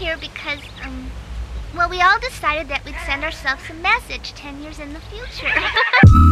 here because, well, we all decided that we'd send ourselves a message 10 years in the future.